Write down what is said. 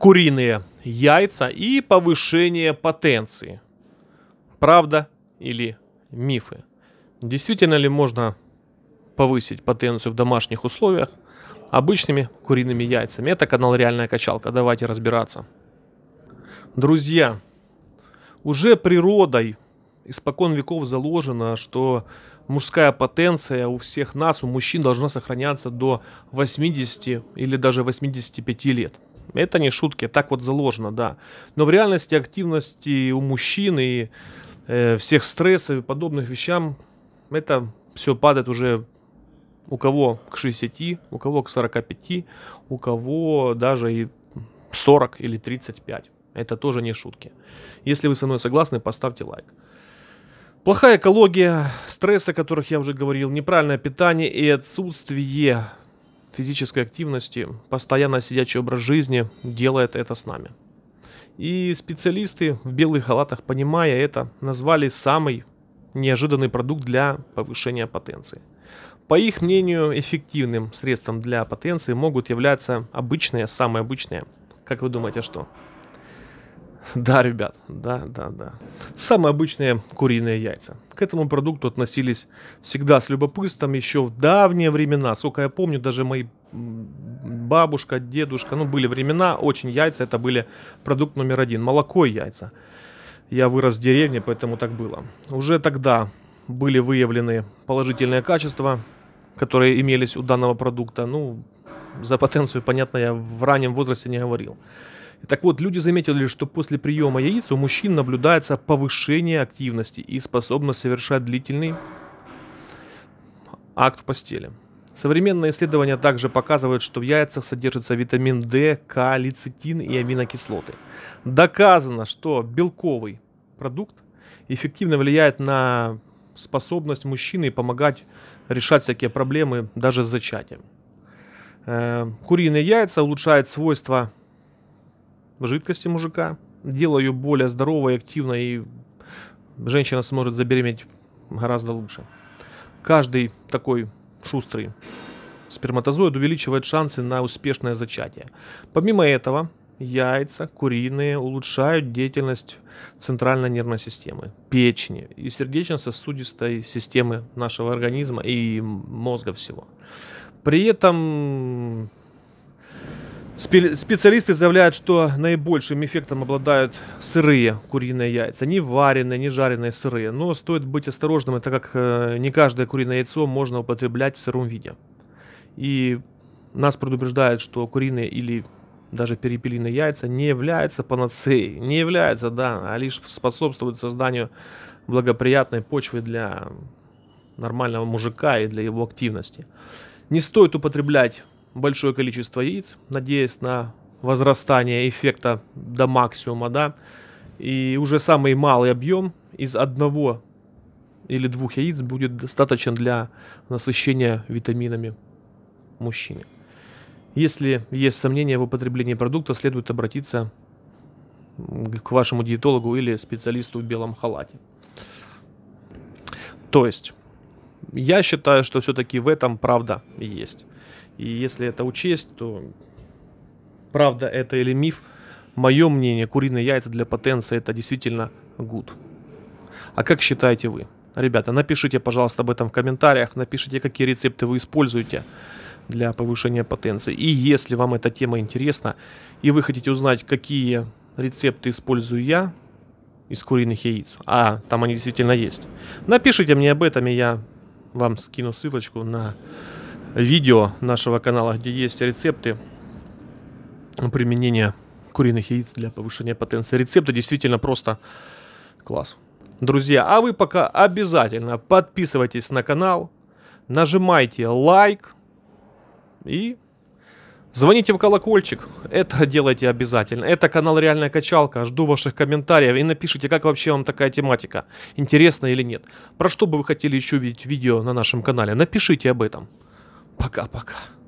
куриные яйца и повышение потенции. Правда или мифы? Действительно ли можно повысить потенцию в домашних условиях обычными куриными яйцами? Это канал Реальная Качалка. Давайте разбираться. Друзья, уже природой испокон веков заложено, что мужская потенция у всех нас, у мужчин, должна сохраняться до 80 или даже 85 лет. Это не шутки, так вот заложено, да. Но в реальности активности у мужчин и всех стрессов и подобных вещам, это все падает уже у кого к 60, у кого к 45, у кого даже и 40 или 35. Это тоже не шутки. Если вы со мной согласны, поставьте лайк. Плохая экология, стрессы, о которых я уже говорил, неправильное питание и отсутствие физической активности, постоянно сидячий образ жизни делает это с нами. И специалисты в белых халатах, понимая это, назвали самый неожиданный продукт для повышения потенции. По их мнению, эффективным средством для потенции могут являться обычные, самые обычные. Как вы думаете, что? Да, ребят, да. Самые обычные куриные яйца. К этому продукту относились всегда с любопытством еще в давние времена. Сколько я помню, даже мои бабушка, дедушка, ну, были времена, очень яйца, это были продукт номер один. Молоко и яйца. Я вырос в деревне, поэтому так было. Уже тогда были выявлены положительные качества, которые имелись у данного продукта. Ну, за потенцию, понятно, я в раннем возрасте не говорил. Так вот, люди заметили, что после приема яиц у мужчин наблюдается повышение активности и способность совершать длительный акт в постели. Современные исследования также показывают, что в яйцах содержится витамин D, К, лецитин и аминокислоты. Доказано, что белковый продукт эффективно влияет на способность мужчины помогать решать всякие проблемы даже с зачатием. Куриные яйца улучшают свойства жидкости мужика, делаю ее более здоровой, активной, и женщина сможет забеременеть гораздо лучше. Каждый такой шустрый сперматозоид увеличивает шансы на успешное зачатие. Помимо этого, яйца куриные улучшают деятельность центральной нервной системы, печени и сердечно-сосудистой системы нашего организма и мозга всего. При этом специалисты заявляют, что наибольшим эффектом обладают сырые куриные яйца. Не вареные, не жареные, сырые. Но стоит быть осторожным, так как не каждое куриное яйцо можно употреблять в сыром виде. И нас предупреждают, что куриные или даже перепелиные яйца не являются панацеей. Не являются, да, а лишь способствуют созданию благоприятной почвы для нормального мужика и для его активности. Не стоит употреблять большое количество яиц, надеясь на возрастание эффекта до максимума, да, и уже самый малый объем из одного или двух яиц будет достаточен для насыщения витаминами мужчины. Если есть сомнения в употреблении продукта, следует обратиться к вашему диетологу или специалисту в белом халате. То есть, я считаю, что все-таки в этом правда есть. И если это учесть, то правда это или миф, мое мнение, куриные яйца для потенции это действительно good. А как считаете вы? Ребята, напишите, пожалуйста, об этом в комментариях, напишите, какие рецепты вы используете для повышения потенции. И если вам эта тема интересна, и вы хотите узнать, какие рецепты использую я из куриных яиц, а там они действительно есть, напишите мне об этом, и я вам скину ссылочку на видео нашего канала, где есть рецепты применения куриных яиц для повышения потенции. Рецепты действительно просто класс. Друзья, а вы пока обязательно подписывайтесь на канал, нажимайте лайк и звоните в колокольчик. Это делайте обязательно. Это канал Реальная Качалка. Жду ваших комментариев и напишите, как вообще вам такая тематика. Интересна или нет. Про что бы вы хотели еще видеть видео на нашем канале. Напишите об этом. Пока-пока.